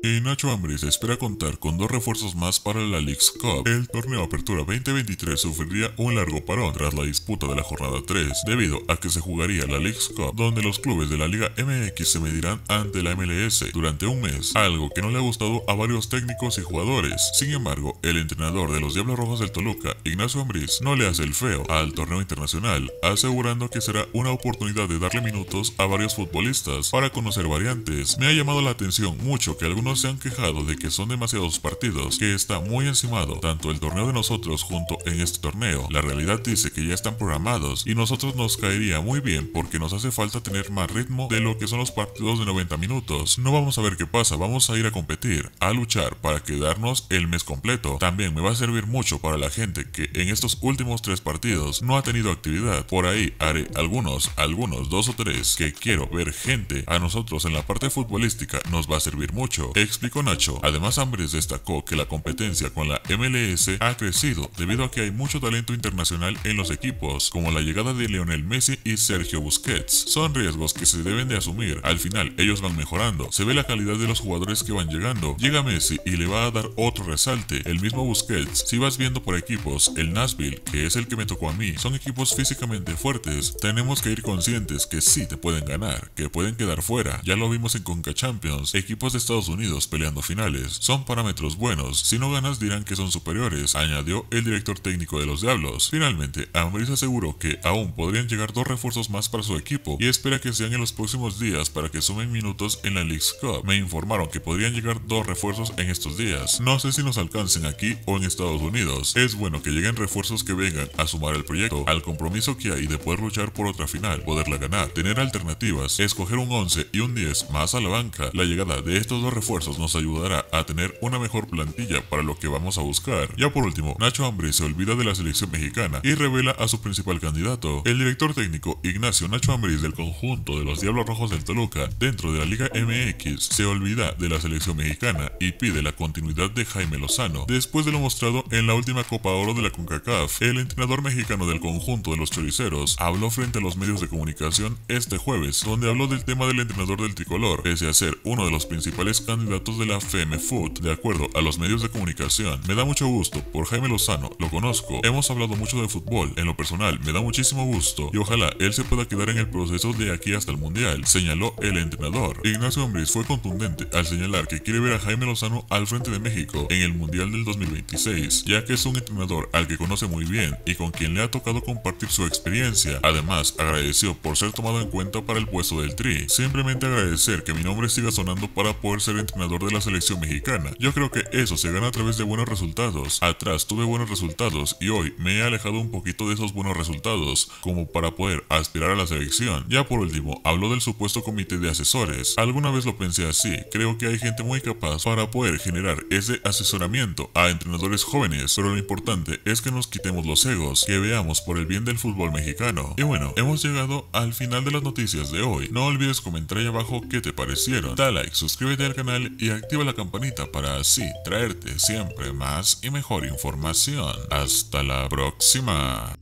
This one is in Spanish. Ignacio Ambriz espera contar con dos refuerzos más para la Leagues Cup. El torneo Apertura 2023 sufriría un largo parón tras la disputa de la jornada 3, debido a que se jugaría la Leagues Cup, donde los clubes de la Liga MX se medirán ante la MLS durante un mes, algo que no le ha gustado a varios técnicos y jugadores. Sin embargo, el entrenador de los Diablos Rojos del Toluca, Ignacio Ambriz, no le hace el feo al torneo internacional, asegurando que será una oportunidad de darle minutos a varios futbolistas para conocer variantes. Me ha llamado la atención mucho que algunos se han quejado de que son demasiados partidos, que está muy encimado, tanto el torneo de nosotros junto en este torneo. La realidad dice que ya están programados y nosotros nos caería muy bien porque nos hace falta tener más ritmo de lo que son los partidos de 90 minutos. No vamos a ver qué pasa, vamos a ir a competir, a luchar para quedarnos el mes completo. También me va a servir mucho para la gente que en estos últimos 3 partidos no ha tenido actividad. Por ahí haré algunos 2 o 3, que quiero ver gente. A nosotros en la parte futbolística nos va a servir mucho, explicó Nacho. Además, Ambriz destacó que la competencia con la MLS ha crecido debido a que hay mucho talento internacional en los equipos, como la llegada de Lionel Messi y Sergio Busquets. Son riesgos que se deben de asumir, al final ellos van mejorando, se ve la calidad de los jugadores que van llegando. Llega Messi y le va a dar otro resalte, el mismo Busquets. Si vas viendo por equipos, el Nashville, que es el que me tocó a mí, son equipos físicamente fuertes. Tenemos que ir conscientes que sí te pueden ganar, que pueden quedar fuera, ya lo vimos en Concacaf Champions, equipos de Estados Unidos peleando finales, son parámetros buenos, si no ganas dirán que son superiores, añadió el director técnico de los Diablos. Finalmente, Ambriz aseguró que aún podrían llegar 2 refuerzos más para su equipo y espera que sean en los próximos días para que sumen minutos en la Leagues Cup. Me informaron que podrían llegar 2 refuerzos en estos días, no sé si nos alcancen aquí o en Estados Unidos. Es bueno que lleguen refuerzos que vengan a sumar al proyecto, al compromiso que hay de poder luchar por otra final, poderla ganar, tener alternativas, escoger un 11 y un 10 más a la banca. La llegada de estos 2 refuerzos nos ayudará a tener una mejor plantilla para lo que vamos a buscar. Ya por último, Nacho Ambriz se olvida de la selección mexicana y revela a su principal candidato. El director técnico Ignacio Nacho Ambriz del conjunto de los Diablos Rojos del Toluca dentro de la Liga MX se olvida de la selección mexicana y pide la continuidad de Jaime Lozano. Después de lo mostrado en la última Copa Oro de la CONCACAF, el entrenador mexicano del conjunto de los Choriceros habló frente a los medios de comunicación este jueves, donde habló del tema del entrenador del tricolor, pese a ser uno de los principales candidatos de la FM Foot, de acuerdo a los medios de comunicación. Me da mucho gusto por Jaime Lozano, lo conozco, hemos hablado mucho de fútbol, en lo personal me da muchísimo gusto y ojalá él se pueda quedar en el proceso de aquí hasta el mundial, señaló el entrenador. Ignacio Ambriz fue contundente al señalar que quiere ver a Jaime Lozano al frente de México en el mundial del 2026, ya que es un entrenador al que conoce muy bien y con quien le ha tocado compartir su experiencia. Además, agradeció por ser tomado en cuenta para el puesto del Tri. Simplemente agradecer que mi nombre siga sonando para poder ser entrenador de la selección mexicana. Yo creo que eso se gana a través de buenos resultados. Atrás tuve buenos resultados y hoy me he alejado un poquito de esos buenos resultados como para poder aspirar a la selección. Ya por último, habló del supuesto comité de asesores. Alguna vez lo pensé así, creo que hay gente muy capaz para poder generar ese asesoramiento a entrenadores jóvenes, pero lo importante es que nos quitemos los egos, que veamos por el bien del fútbol mexicano. Y bueno, hemos llegado al final de las noticias de hoy. No olvides comentar ahí abajo qué te parecieron. Da like, suscríbete al canal y activa la campanita para así traerte siempre más y mejor información. Hasta la próxima.